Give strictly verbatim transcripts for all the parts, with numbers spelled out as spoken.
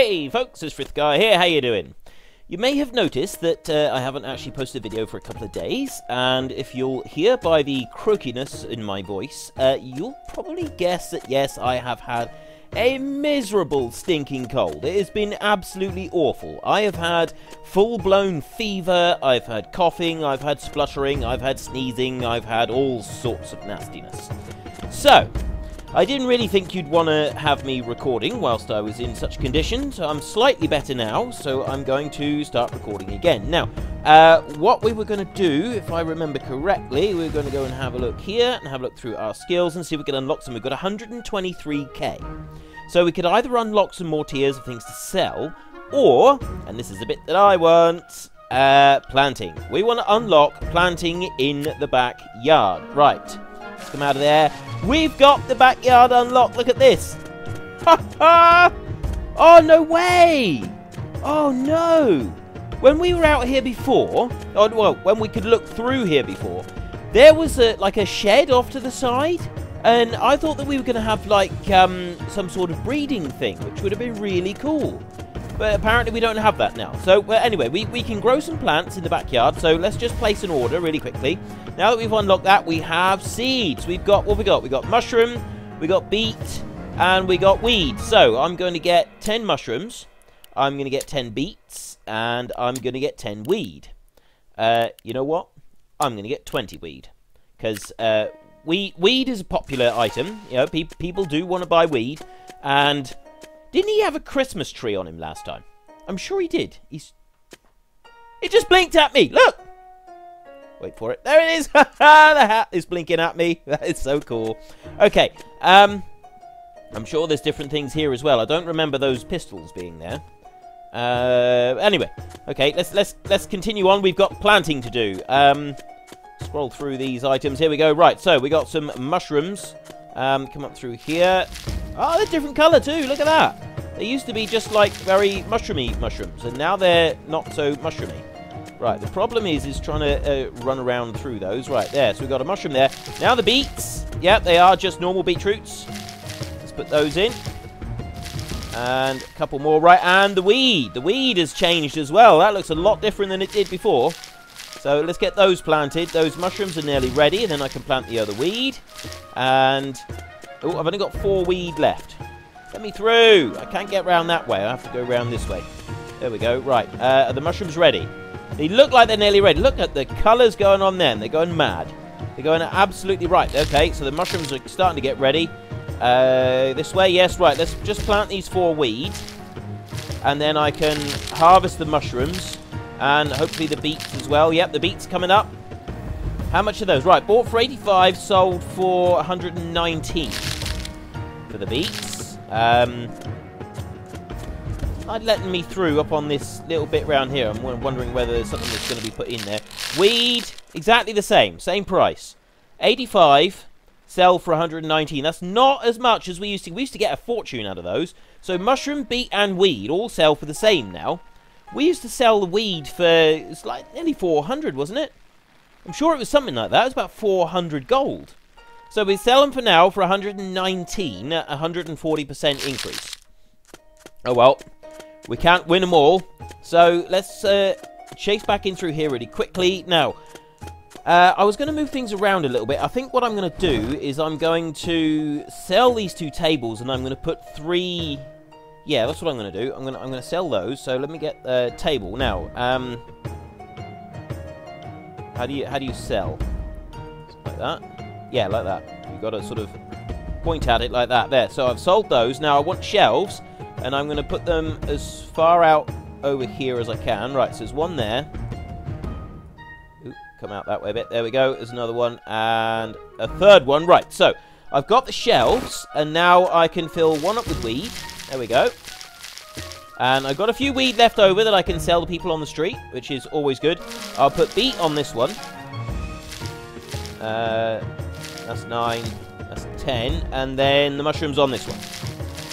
Hey folks, it's Frithgar here, how you doing? You may have noticed that uh, I haven't actually posted a video for a couple of days, and if you'll hear by the croakiness in my voice, uh, you'll probably guess that yes, I have had a miserable stinking cold. It has been absolutely awful. I have had full-blown fever, I've had coughing, I've had spluttering, I've had sneezing, I've had all sorts of nastiness. So, I didn't really think you'd want to have me recording whilst I was in such conditions. I'm slightly better now, so I'm going to start recording again. Now, uh, what we were going to do, if I remember correctly, we were going to go and have a look here and have a look through our skills and see if we can unlock some. We've got one hundred twenty-three K. So we could either unlock some more tiers of things to sell, or, and this is the bit that I want, uh, planting. We want to unlock planting in the backyard. Right. Let's come out of there. We've got the backyard unlocked. Look at this. Ha ha! Oh, no way! Oh, no! When we were out here before, oh, well, when we could look through here before, there was a, like a shed off to the side, and I thought that we were going to have, like, um, some sort of breeding thing, which would have been really cool. But apparently we don't have that now. So, well, anyway, we, we can grow some plants in the backyard. So let's just place an order really quickly. Now that we've unlocked that, we have seeds. We've got, what have we got? We got mushroom, we got beet, and we got weed. So I'm going to get ten mushrooms. I'm going to get ten beets, and I'm going to get ten weed. Uh, you know what? I'm going to get twenty weed. Because uh, we, weed is a popular item. You know, pe people do want to buy weed. And... didn't he have a Christmas tree on him last time? I'm sure he did. He's... it just blinked at me. Look. Wait for it. There it is. The hat is blinking at me. That is so cool. Okay. Um, I'm sure there's different things here as well. I don't remember those pistols being there. Uh, anyway. Okay. Let's let's let's continue on. We've got planting to do. Um, scroll through these items. Here we go. Right. So we got some mushrooms. Um, come up through here. Oh, they're different colour too, look at that. They used to be just like very mushroomy mushrooms, and now they're not so mushroomy. Right, the problem is is trying to uh, run around through those. Right, there, so we've got a mushroom there. Now the beets, yep, they are just normal beetroots. Let's put those in. And a couple more, right, and the weed. The weed has changed as well. That looks a lot different than it did before. So let's get those planted. Those mushrooms are nearly ready, and then I can plant the other weed. And... oh, I've only got four weed left. Let me through. I can't get round that way. I have to go round this way. There we go. Right. Uh, are the mushrooms ready? They look like they're nearly ready. Look at the colours going on then. They're going mad. They're going absolutely right. Okay, so the mushrooms are starting to get ready. Uh, this way, yes. Right, let's just plant these four weeds. And then I can harvest the mushrooms. And hopefully the beets as well. Yep, the beets coming up. How much are those? Right, bought for eighty-five, sold for one hundred nineteen. For the beets. Um, I'd letting me through up on this little bit round here. I'm wondering whether there's something that's going to be put in there. Weed, exactly the same. Same price. eighty-five, sell for one hundred nineteen. That's not as much as we used to. We used to get a fortune out of those. So mushroom, beet, and weed all sell for the same now. We used to sell the weed for it's like nearly four hundred, wasn't it? I'm sure it was something like that. It was about four hundred gold. So we sell them for now for one hundred nineteen, a one hundred forty percent increase. Oh well, we can't win them all. So let's uh, chase back in through here really quickly. Now, uh, I was going to move things around a little bit. I think what I'm going to do is I'm going to sell these two tables and I'm going to put three... yeah, that's what I'm going to do. I'm going to, I'm going to sell those. So let me get the table. Now, um... How do you how do you sell? Like that? Yeah, like that. You've got to sort of point at it like that. There. So I've sold those. Now I want shelves, and I'm going to put them as far out over here as I can. Right. So there's one there. Ooh, come out that way a bit. There we go. There's another one and a third one. Right. So I've got the shelves, and now I can fill one up with weed. There we go. And I've got a few weed left over that I can sell to people on the street, which is always good. I'll put beet on this one. Uh, that's nine. That's ten. And then the mushrooms on this one.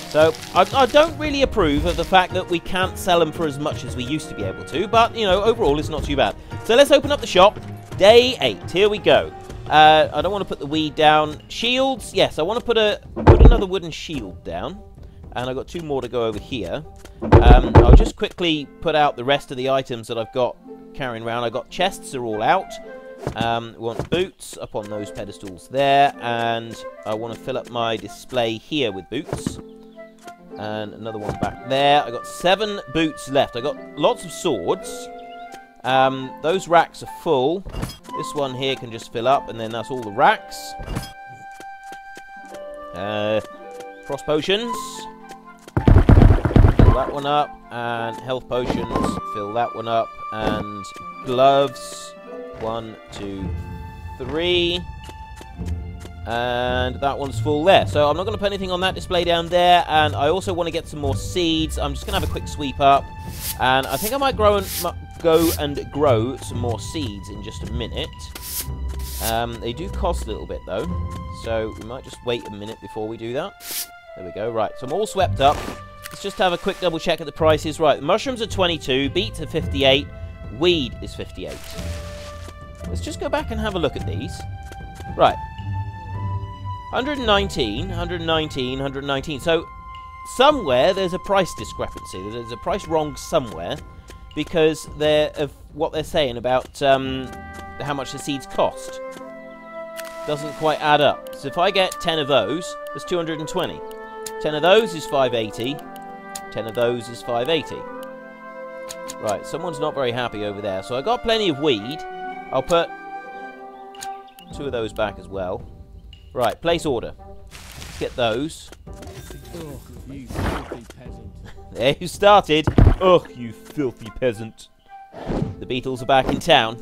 So, I, I don't really approve of the fact that we can't sell them for as much as we used to be able to. But, you know, overall it's not too bad. So let's open up the shop. Day eight. Here we go. Uh, I don't want to put the weed down. Shields. Yes, I want to put a put another wooden shield down. and I've got two more to go over here. Um, I'll just quickly put out the rest of the items that I've got carrying around. I've got chests are all out. Um, we want boots up on those pedestals there, and I want to fill up my display here with boots. And another one back there. I got seven boots left. I got lots of swords. Um, those racks are full. This one here can just fill up, and then that's all the racks. Uh, Frost potions. Fill that one up. And health potions. Fill that one up. And gloves. One, two, three. And that one's full there. So I'm not going to put anything on that display down there. And I also want to get some more seeds. I'm just going to have a quick sweep up. And I think I might grow and, go and grow some more seeds in just a minute. Um, they do cost a little bit, though. So we might just wait a minute before we do that. There we go. Right, so I'm all swept up. Let's just have a quick double check at the prices. Right, the mushrooms are twenty-two. Beets are fifty-eight. Weed is fifty-eight. Let's just go back and have a look at these. Right. one nineteen, one nineteen, one nineteen. So, somewhere there's a price discrepancy. There's a price wrong somewhere because they're of what they're saying about um, how much the seeds cost. Doesn't quite add up. So if I get ten of those, that's two hundred twenty. ten of those is five eighty. ten of those is five eighty. Right, someone's not very happy over there. So I got plenty of weed. I'll put two of those back as well. Right, place order. Let's get those. Ugh, you filthy peasant. There you started. Ugh, you filthy peasant. The Beatles are back in town.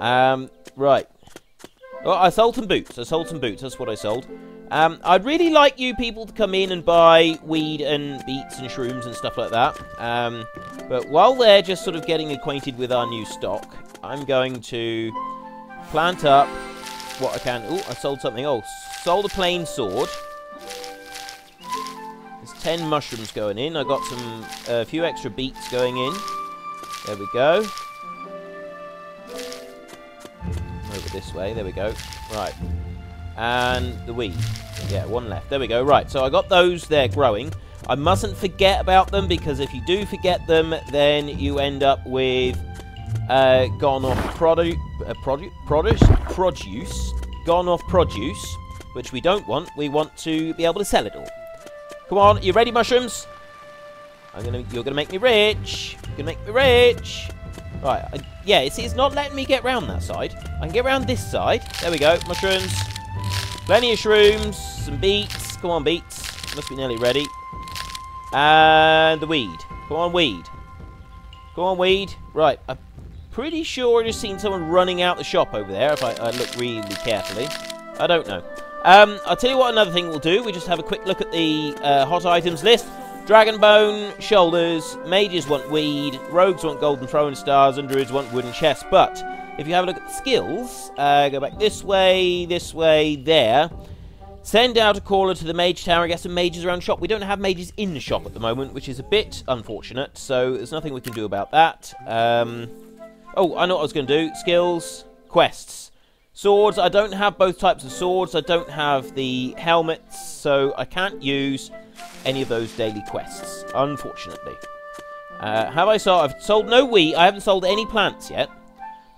Um, right. Oh, I sold some boots. I sold some boots. That's what I sold. Um, I'd really like you people to come in and buy weed and beets and shrooms and stuff like that. Um, but while they're just sort of getting acquainted with our new stock, I'm going to plant up what I can. Oh, I sold something. Oh, sold a plain sword. There's ten mushrooms going in. I got some, a uh, few extra beets going in. There we go. Over this way. There we go. Right. And the weed. Yeah, one left. There we go. Right. So I got those there growing. I mustn't forget about them because if you do forget them, then you end up with Uh, gone off produ uh, produ produce, produce, gone off produce, which we don't want. We want to be able to sell it all. Come on, you ready, mushrooms? I'm gonna, you're gonna make me rich. You're gonna make me rich. Right, I, yeah. It's, it's not letting me get round that side. I can get round this side. There we go, mushrooms. Plenty of shrooms, some beets. Come on, beets. Must be nearly ready. And the weed. Come on, weed. Come on, weed. Right. I Pretty sure I just seen someone running out the shop over there, if I, I look really carefully. I don't know. Um, I'll tell you what another thing we'll do. We just have a quick look at the uh, hot items list. Dragon bone, shoulders, mages want weed, rogues want golden throwing stars, and druids want wooden chests. But if you have a look at the skills, uh, go back this way, this way, there. Send out a caller to the mage tower, get some mages around the shop. We don't have mages in the shop at the moment, which is a bit unfortunate, so there's nothing we can do about that. Um... Oh, I know what I was going to do. Skills, quests, swords. I don't have both types of swords. I don't have the helmets, so I can't use any of those daily quests, unfortunately. Uh, have I sold? I've sold no wheat. I haven't sold any plants yet.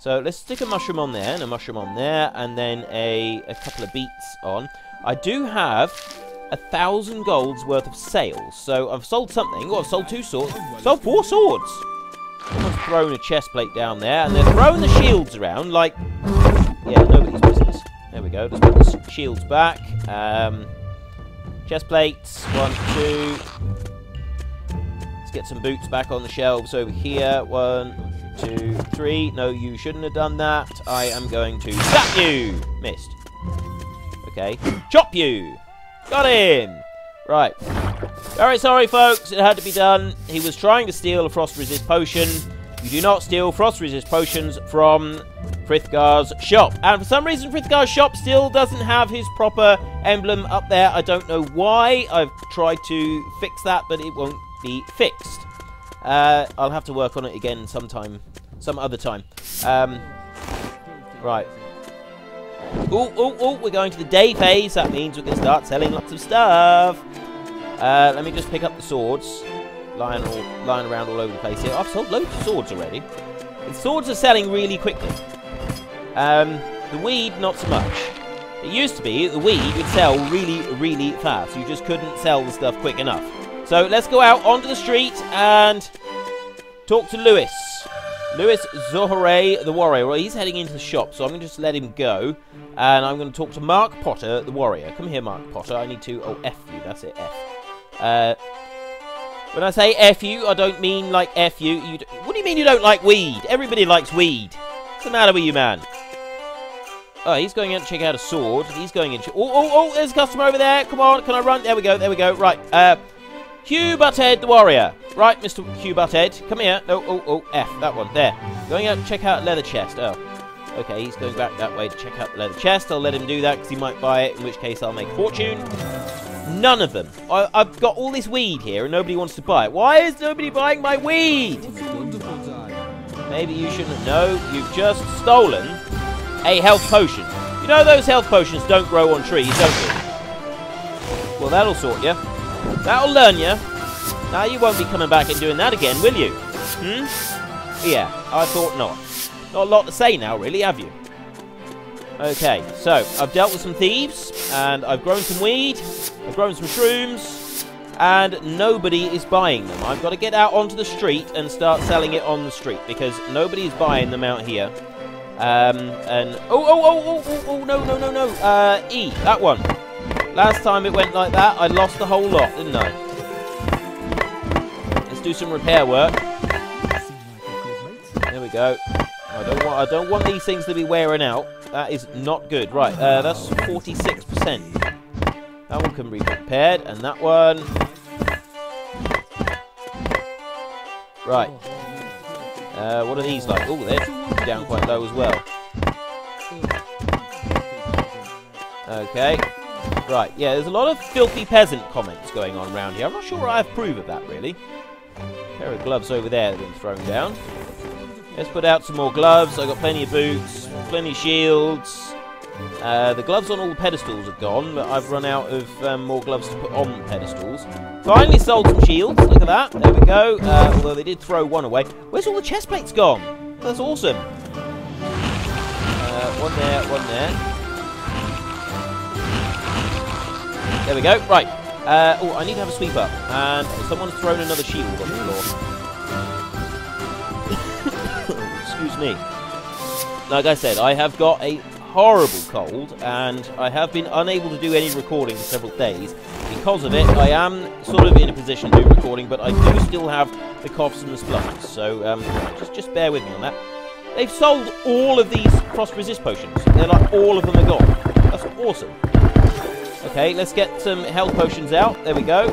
So let's stick a mushroom on there and a mushroom on there and then a, a couple of beets on. I do have a thousand golds worth of sales, so I've sold something. Oh, I've sold two swords. Sold four swords. Someone's thrown a chest plate down there, and they're throwing the shields around like, yeah, nobody's business. There we go. Let's put the shields back. Um, chest plates. One, two. Let's get some boots back on the shelves over here. One, two, three. No, you shouldn't have done that. I am going to zap you. Missed. Okay. Chop you. Got him. Right. Alright, sorry folks, it had to be done. He was trying to steal a Frost Resist Potion. You do not steal Frost Resist Potions from Frithgar's shop. And for some reason, Frithgar's shop still doesn't have his proper emblem up there. I don't know why. I've tried to fix that, but it won't be fixed. Uh, I'll have to work on it again sometime, some other time. Um, right. Ooh, ooh, ooh, we're going to the day phase. That means we can start selling lots of stuff. Uh, let me just pick up the swords. Lying, all, lying around all over the place here. I've sold loads of swords already. The swords are selling really quickly. Um, the weed, not so much. It used to be the weed would sell really, really fast. You just couldn't sell the stuff quick enough. So let's go out onto the street and talk to Lewis. Lewis Zohoray, the warrior. Well, he's heading into the shop, so I'm going to just let him go. And I'm going to talk to Mark Potter, the warrior. Come here, Mark Potter. I need to... Oh, F you. That's it, F. Uh... When I say F you, I don't mean like F you. You what do you mean you don't like weed? Everybody likes weed. What's the matter with you, man? Oh, he's going out to check out a sword. He's going in... Oh, oh, oh, there's a customer over there. Come on, can I run? There we go, there we go. Right, uh... Q Butthead, the warrior. Right, Mister Q Butthead. Come here. No, oh, oh, F. That one, there. Going out to check out a leather chest. Oh. Okay, he's going back that way to check out the leather chest. I'll let him do that because he might buy it, in which case I'll make a fortune. None of them. I, I've got all this weed here and nobody wants to buy it. Why is nobody buying my weed? Maybe you shouldn't know. You've just stolen a health potion. You know those health potions don't grow on trees, don't they? Well, that'll sort you. That'll learn you. Now you won't be coming back and doing that again, will you? Hmm? Yeah, I thought not. Not a lot to say now, really, have you? Okay, so I've dealt with some thieves, and I've grown some weed, I've grown some shrooms, and nobody is buying them. I've got to get out onto the street and start selling it on the street, because nobody's buying them out here. Um, and... Oh, oh, oh, oh, oh, oh, no, no, no, no, uh, E, that one. Last time it went like that, I lost the whole lot, didn't I? Let's do some repair work. There we go. I don't want, I don't want these things to be wearing out. That is not good. Right, uh, that's forty-six percent. That one can be repaired, and that one... Right. Uh, what are these like? Oh, they're down quite low as well. Okay. Right, yeah, there's a lot of filthy peasant comments going on around here. I'm not sure I approve of that, really. A pair of gloves over there that have been thrown down. Let's put out some more gloves. I've got plenty of boots, plenty of shields. Uh, the gloves on all the pedestals are gone, but I've run out of um, more gloves to put on the pedestals. Finally sold some shields. Look at that. There we go. Uh, although they did throw one away. Where's all the chest plates gone? That's awesome. Uh, one there, one there. There we go. Right. Uh, oh, I need to have a sweep up. And someone's thrown another shield on the floor. Excuse me. Like I said, I have got a horrible cold, and I have been unable to do any recording for several days. Because of it, I am sort of in a position to do recording, but I do still have the coughs and the splutterings, so um, just, just bear with me on that. They've sold all of these Frost Resist Potions. They're like, all of them are gone. That's awesome. Okay, let's get some health potions out. There we go.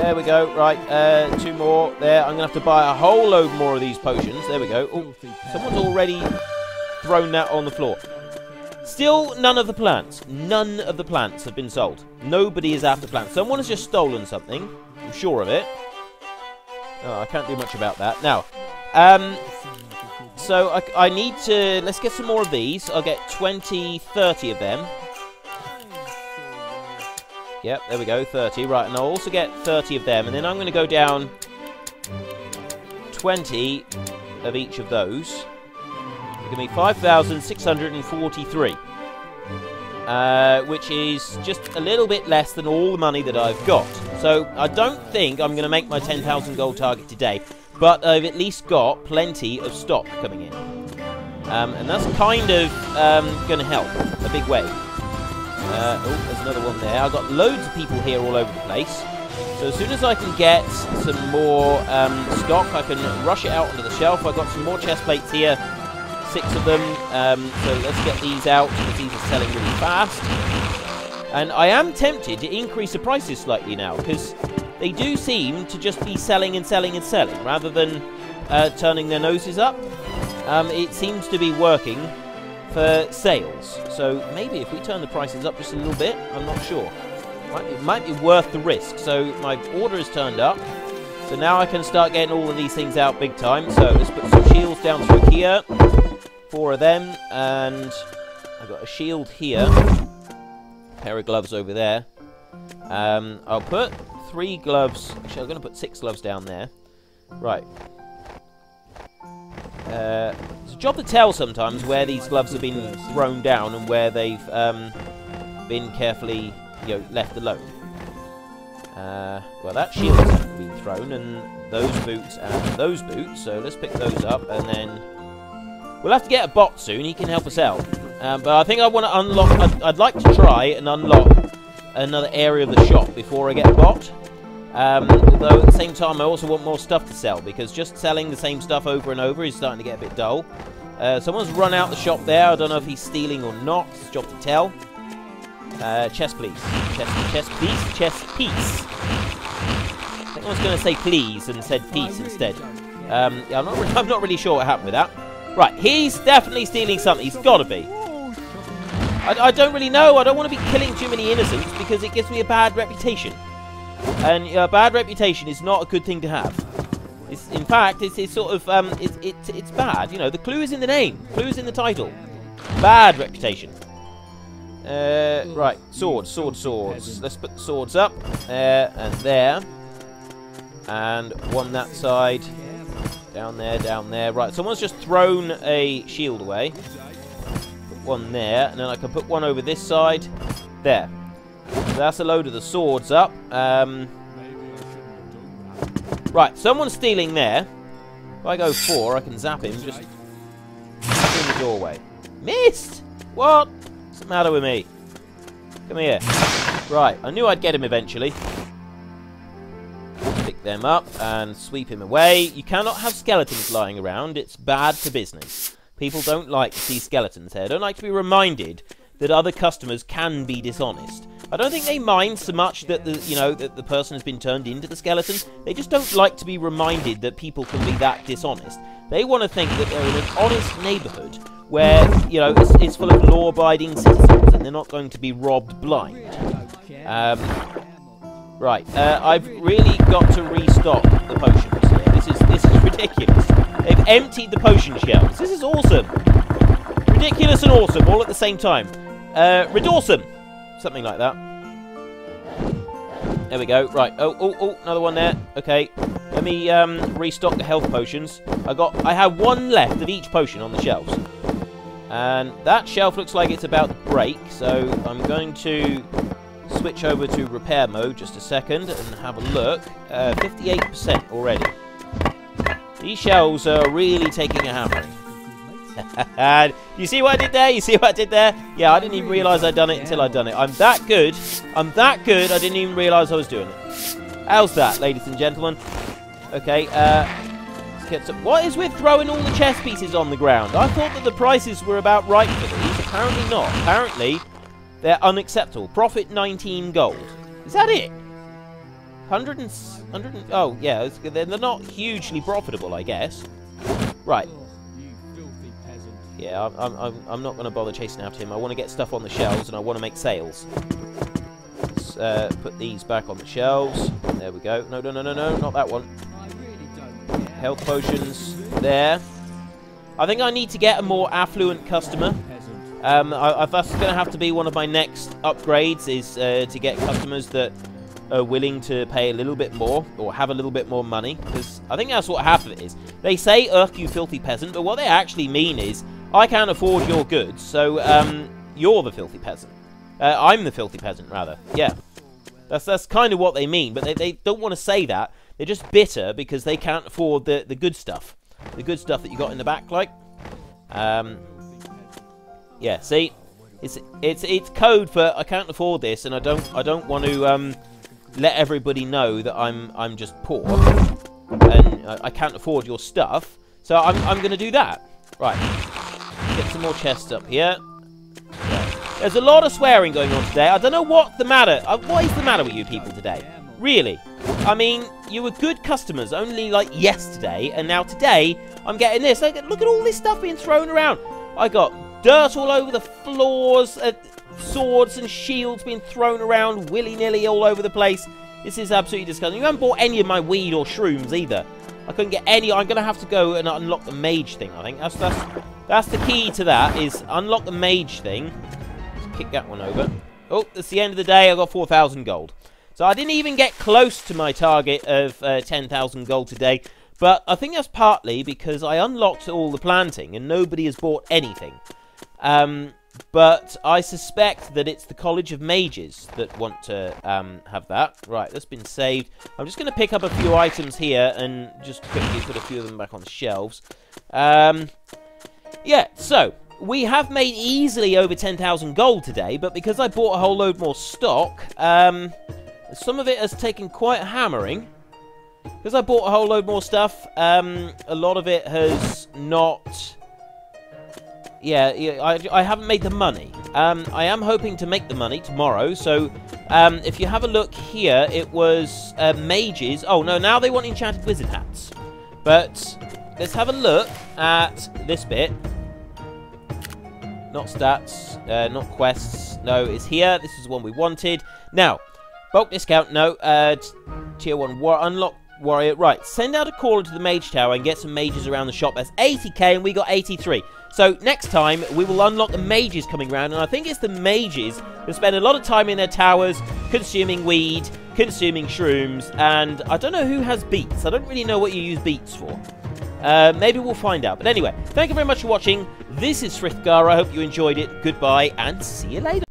There we go, right, uh, two more there. I'm going to have to buy a whole load more of these potions. There we go. Ooh, someone's already thrown that on the floor. Still none of the plants. None of the plants have been sold. Nobody is after plants. Someone has just stolen something. I'm sure of it. Oh, I can't do much about that. Now, um, so I, I need to... Let's get some more of these. I'll get twenty, thirty of them. Yep, there we go, thirty. Right, and I'll also get thirty of them. And then I'm going to go down twenty of each of those. Give me five thousand six hundred forty-three. Uh, which is just a little bit less than all the money that I've got. So I don't think I'm going to make my ten thousand gold target today. But I've at least got plenty of stock coming in. Um, and that's kind of um, going to help a big way. Uh, oh, there's another one there. I've got loads of people here all over the place. So as soon as I can get some more um, stock, I can rush it out onto the shelf. I've got some more chest plates here, six of them. Um, so let's get these out because these are selling really fast. And I am tempted to increase the prices slightly now because they do seem to just be selling and selling and selling rather than uh, turning their noses up. Um, it seems to be working for sales, so maybe if we turn the prices up just a little bit, I'm not sure. Might be, might be worth the risk. So my order is turned up, so now I can start getting all of these things out big time. So let's put some shields down through here, four of them, and I've got a shield here, a pair of gloves over there, Um, I'll put three gloves. Actually, I'm going to put six gloves down there. Right. Uh, it's a job to tell sometimes where these gloves have been thrown down and where they've um, been carefully, you know, left alone. Uh, well, that shield has been thrown, and those boots, and those boots. So let's pick those up, and then we'll have to get a bot soon. He can help us out. Um, but I think I want to unlock. I'd, I'd like to try and unlock another area of the shop before I get a bot. Um, although at the same time I also want more stuff to sell, because just selling the same stuff over and over is starting to get a bit dull. Uh, someone's run out the shop there. I don't know if he's stealing or not. It's a job to tell. Uh, chest please. Chest, chest please. Chest piece. I think I was going to say please and said peace instead. Um, yeah, I'm, not really, I'm not really sure what happened with that. Right, he's definitely stealing something. He's got to be. I, I don't really know. I don't want to be killing too many innocents because it gives me a bad reputation. And a uh, bad reputation is not a good thing to have. It's, in fact, it's, it's sort of, um, it's, it's, it's bad. You know, the clue is in the name. Clue is in the title. Bad reputation. Uh, right, swords, swords, swords. Let's put the swords up. There and there. And one that side. Down there, down there. Right, someone's just thrown a shield away. Put one there. And then I can put one over this side. There. So that's a load of the swords up. Um, right, someone's stealing there. If I go four, I can zap him. Just in the doorway. Missed! What? What's the matter with me? Come here. Right, I knew I'd get him eventually. Pick them up and sweep him away. You cannot have skeletons lying around. It's bad for business. People don't like to see skeletons here. They don't like to be reminded that other customers can be dishonest. I don't think they mind so much that the, you know, that the person has been turned into the skeleton. They just don't like to be reminded that people can be that dishonest. They want to think that they're in an honest neighbourhood where, you know, it's, it's full of law-abiding citizens and they're not going to be robbed blind. Um, right, uh, I've really got to restock the potions here. This is this is ridiculous. They've emptied the potion shelves. This is awesome. Ridiculous and awesome all at the same time. Uh, Redawsome. Something like that. There we go. Right. Oh, oh, oh, another one there. Okay. Let me um, restock the health potions. I got. I have one left of each potion on the shelves. And that shelf looks like it's about to break. So I'm going to switch over to repair mode just a second and have a look. Uh, fifty-eight percent already. These shelves are really taking a hammering. And you see what I did there? You see what I did there? Yeah, I didn't even realise I'd done it until I'd done it. I'm that good. I'm that good, I didn't even realise I was doing it. How's that, ladies and gentlemen? Okay, uh... what is with throwing all the chess pieces on the ground? I thought that the prices were about right for these. Apparently not. Apparently, they're unacceptable. Profit nineteen gold. Is that it? one hundred and... one hundred and oh, yeah. They're not hugely profitable, I guess. Right. Yeah, I'm, I'm, I'm not going to bother chasing after him. I want to get stuff on the shelves, and I want to make sales. Let's uh, put these back on the shelves. There we go. No, no, no, no, no, not that one. Health potions there. I think I need to get a more affluent customer. Um, I, I, that's going to have to be one of my next upgrades, is uh, to get customers that are willing to pay a little bit more, or have a little bit more money. Because I think that's what half of it is. They say, "Ugh, you filthy peasant," but what they actually mean is, I can't afford your goods, so um, you're the filthy peasant. Uh, I'm the filthy peasant, rather. Yeah, that's that's kind of what they mean, but they, they don't want to say that. They're just bitter because they can't afford the, the good stuff. The good stuff that you got in the back, like. Um, yeah, see, it's it's it's code for I can't afford this, and I don't I don't want to um, let everybody know that I'm I'm just poor and I, I can't afford your stuff. So I'm I'm going to do that, right. Get some more chests up here. There's a lot of swearing going on today. I don't know what the matter. Uh, what is the matter with you people today? Really? I mean, you were good customers only like yesterday, and now today I'm getting this. Look, look at all this stuff being thrown around. I got dirt all over the floors, uh, swords and shields being thrown around willy-nilly all over the place. This is absolutely disgusting. You haven't bought any of my weed or shrooms either. I couldn't get any. I'm going to have to go and unlock the mage thing, I think. That's that's that's the key to that, is unlock the mage thing. Let's kick that one over. Oh, it's the end of the day. I got four thousand gold. So I didn't even get close to my target of uh, ten thousand gold today. But I think that's partly because I unlocked all the planting and nobody has bought anything. Um, but I suspect that it's the College of Mages that want to um, have that. Right, that's been saved. I'm just going to pick up a few items here and just quickly put a few of them back on the shelves. Um, yeah, so we have made easily over ten thousand gold today, but because I bought a whole load more stock, um, some of it has taken quite a hammering. Because I bought a whole load more stuff, um, a lot of it has not... Yeah, yeah I, I haven't made the money. Um, I am hoping to make the money tomorrow, so um, if you have a look here, it was uh, mages. Oh, no, now they want enchanted wizard hats. But let's have a look at this bit. Not stats, uh, not quests. No, it's here. This is the one we wanted. Now, bulk discount, no. Uh, tier one war unlock. Warrior, right, send out a caller to the mage tower and get some mages around the shop. That's eighty K and we got eighty-three. So next time we will unlock the mages coming around, and I think it's the mages that spend a lot of time in their towers consuming weed, consuming shrooms, and I don't know who has beets. I don't really know what you use beets for. Uh, maybe we'll find out. But anyway, thank you very much for watching. This is Frithgar. I hope you enjoyed it. Goodbye and see you later.